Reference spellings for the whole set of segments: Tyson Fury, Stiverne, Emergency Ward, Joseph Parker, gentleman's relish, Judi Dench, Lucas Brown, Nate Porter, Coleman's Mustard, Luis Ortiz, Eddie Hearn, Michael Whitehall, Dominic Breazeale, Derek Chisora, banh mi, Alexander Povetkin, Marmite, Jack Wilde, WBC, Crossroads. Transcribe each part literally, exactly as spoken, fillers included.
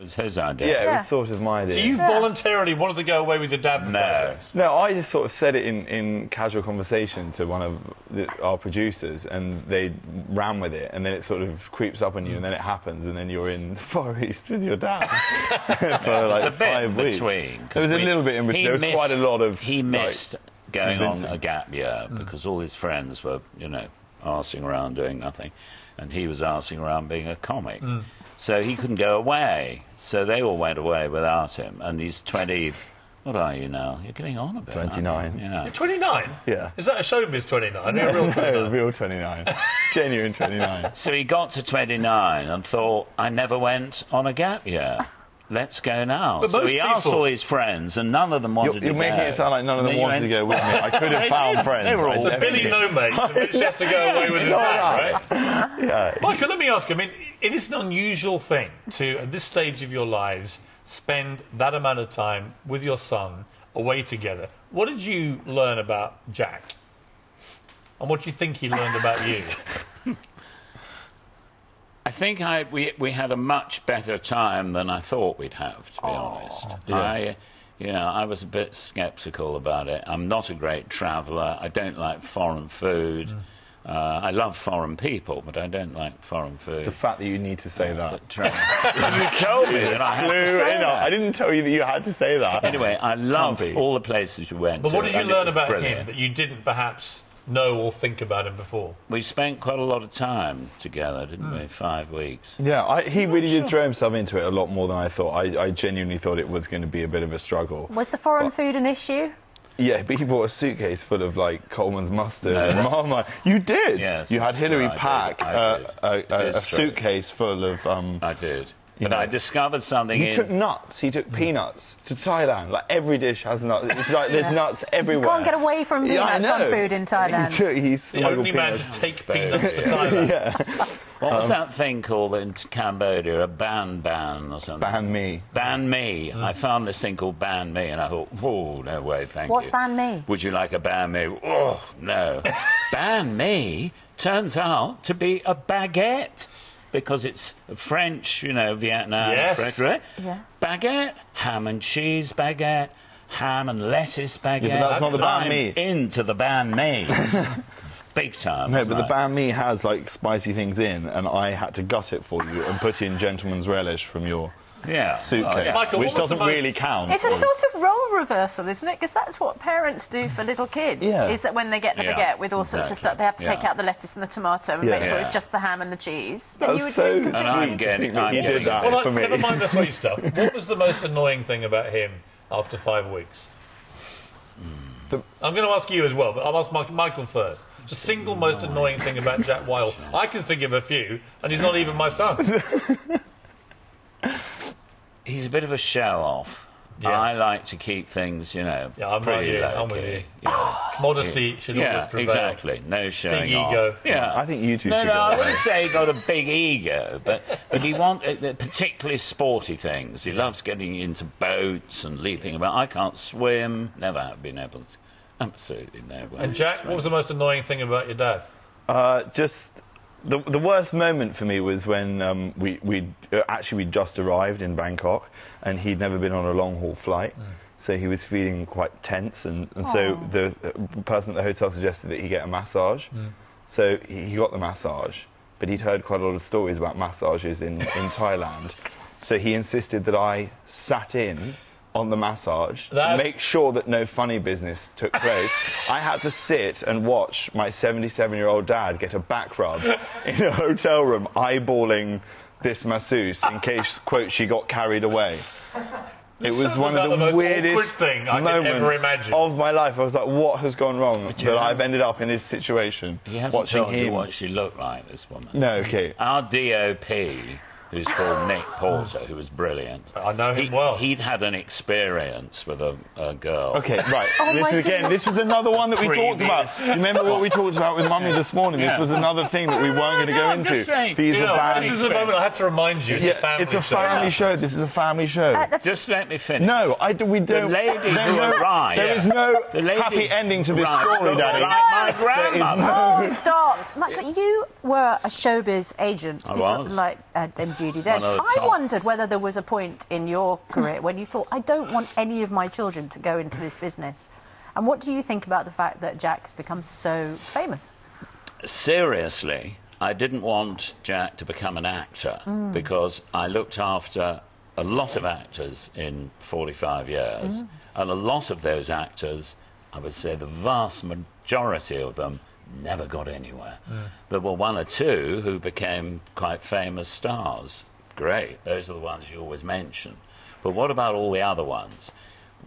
It was his idea. Yeah, it yeah. was sort of my idea. So you yeah. voluntarily wanted to go away with your dad? No. No, I just sort of said it in, in casual conversation to one of the, our producers, and they ran with it, and then it sort of creeps up on you, and then it happens, and then you're in the Far East with your dad for like five weeks. Between, there was we, a little bit in between. There was missed, quite a lot of... He missed like, going convincing. on a gap year because mm. all his friends were, you know, arsing around doing nothing. And he was arsing around being a comic. Mm. So he couldn't go away. So they all went away without him. And he's twenty... What are you now? You're getting on a bit. twenty-nine. Yeah. You're twenty-nine? Yeah. Is that a showbiz twenty-nine? No, a real twenty-nine. No, a real twenty-nine. Genuine twenty-nine. So he got to twenty-nine and thought, I never went on a gap year. Let's go now. But so he people... asked all his friends, and none of them wanted you're, to you're go. You're making it sound like none of them wanted went... to go with me. I could have found did. friends. They were all so Billy no-mates, which has to go away with his dad, right? Yeah. Michael, let me ask you, I mean, it is an unusual thing to, at this stage of your lives, spend that amount of time with your son away together. What did you learn about Jack? And what do you think he learned about you? I think I, we, we had a much better time than I thought we'd have, to be oh, honest. Yeah. I, you know, I was a bit sceptical about it. I'm not a great traveller. I don't like foreign food. Mm. Uh, I love foreign people, but I don't like foreign food. The fact that you need to say uh, that. You told me that I had to say that. I didn't tell you that you had to say that. Anyway, I love all the places you went but to. But what did you learn about brilliant. him that you didn't perhaps know or think about him before? We spent quite a lot of time together, didn't mm. we? Five weeks. Yeah, I, he really sure. did throw himself into it a lot more than I thought. I, I genuinely thought it was going to be a bit of a struggle. Was the foreign but, food an issue? Yeah, but he bought a suitcase full of, like, Coleman's Mustard no. and Marmite. You did! Yes, you had Hilary true, pack uh, a, a, a suitcase full of... Um, I did. But know. I discovered something He in... took nuts. He took peanuts to Thailand. Like, every dish has nuts. It's like, there's yeah. nuts everywhere. You can't get away from peanuts yeah, on food in Thailand. He took, he the only man to take peanuts to Thailand. yeah. What um, was that thing called in Cambodia? A ban ban or something? Banh mi. Banh mi. Mm. I found this thing called banh mi and I thought, oh, no way, thank What's you. What's banh mi? Would you like a banh mi? Oh, no. Banh mi turns out to be a baguette. Because it's French, you know, Vietnam, yes. French, right? Yeah. Baguette, ham and cheese baguette, ham and lettuce baguette. Yeah, but that's not the banh mi. Into the banh mi. Big time. No, but like. the banh mi has, like, spicy things in, and I had to gut it for you and put in Gentleman's Relish from your... Yeah, suitcase, oh, yeah. Michael, which doesn't most... really count. It's a sort of role reversal, isn't it? Because that's what parents do for little kids. Yeah. Is that when they get the yeah, baguette with all exactly. sorts of stuff, they have to yeah. take out the lettuce and the tomato and yeah. make sure yeah. it's just the ham and the cheese. That was so sweet. And I'm getting, I'm you did that well, for me. Never mind the sweet stuff. What was the most annoying thing about him after five weeks? Mm. The... I'm going to ask you as well, but I'll ask Michael first. The single most annoying thing about Jack Wilde. I can think of a few, and he's not even my son. He's a bit of a show-off. Yeah. I like to keep things, you know, yeah, I'm pretty with you. I'm with you. you know, Modesty should yeah, always prevail. Exactly. No showing big off. ego. Yeah. I think you two no, should No, no, I wouldn't say he got a big ego, but, but he wanted uh, particularly sporty things. He loves getting into boats and leaping about. I can't swim. Never have been able to. Absolutely no way. And Jack, what was the most annoying thing about your dad? Uh, just... The, the worst moment for me was when um, we we'd, actually we'd just arrived in Bangkok and he'd never been on a long-haul flight, mm. so he was feeling quite tense, and, and so the person at the hotel suggested that he get a massage, mm. so he, he got the massage, but he'd heard quite a lot of stories about massages in, in Thailand, so he insisted that I sat in on the massage That's... to make sure that no funny business took place. I had to sit and watch my seventy-seven-year-old dad get a back rub in a hotel room, eyeballing this masseuse in case, quote, she got carried away. It was one of the, the weirdest thing I moments could ever imagine. of my life. I was like, what has gone wrong that know? I've ended up in this situation? He hasn't watching told him. you what she looked like, this woman. No, okay. Our D O P... who's called Nate Porter, who was brilliant. I know him he, well. He'd had an experience with a, a girl. OK, right. oh this is, again, goodness. this was another one that we Previous. talked about. Remember what we talked about with Mummy this morning? Yeah. This was another thing that we weren't going to go I'm into. Just saying, These were know, bad This is a moment I have to remind you, it's yeah, a family show. It's a family show. show. This is a family show. Uh, just let me finish. No, I, we don't... The lady who arrived... There is no the happy ending to this right. story, Daddy. Like my grandmother. No... Oh, stop. Michael, you were a showbiz agent. I was. Like, uh, Judi Dench. I wondered whether there was a point in your career when you thought, I don't want any of my children to go into this business. And what do you think about the fact that Jack's become so famous? Seriously, I didn't want Jack to become an actor mm. because I looked after a lot of actors in forty-five years, mm. and a lot of those actors, I would say the vast majority of them, never got anywhere. Mm. There were one or two who became quite famous stars. Great, those are the ones you always mention. But what about all the other ones?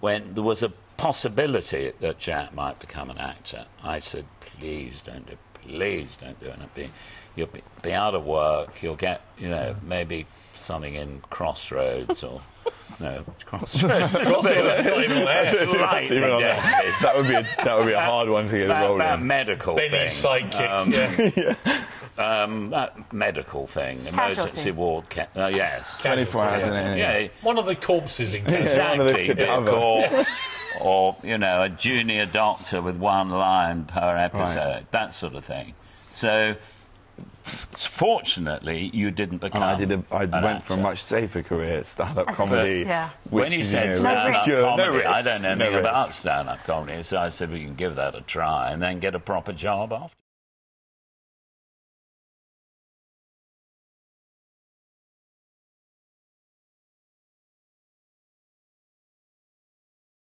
When there was a possibility that Jack might become an actor, I said, please don't do, please don't do it. You'll be, be out of work, you'll get, you know, maybe something in Crossroads or... No, Crossroads. That would be a, that would be a hard one to get a role in. That medical thing. Benny's sidekick. Um, yeah. yeah. Um, that medical thing, Casualty. emergency ward. Ca uh, yes, twenty-four hours. Yeah. Yeah. yeah, one of the corpses in case. Yeah, exactly, a corpse, or you know, a junior doctor with one line per episode, right. that sort of thing. So, fortunately, you didn't become. And I did. A, I went actor. for a much safer career, stand-up comedy. Yeah. When he said you know, stand-up comedy, no I don't know no anything risks. about stand-up comedy, so I said we can give that a try and then get a proper job after.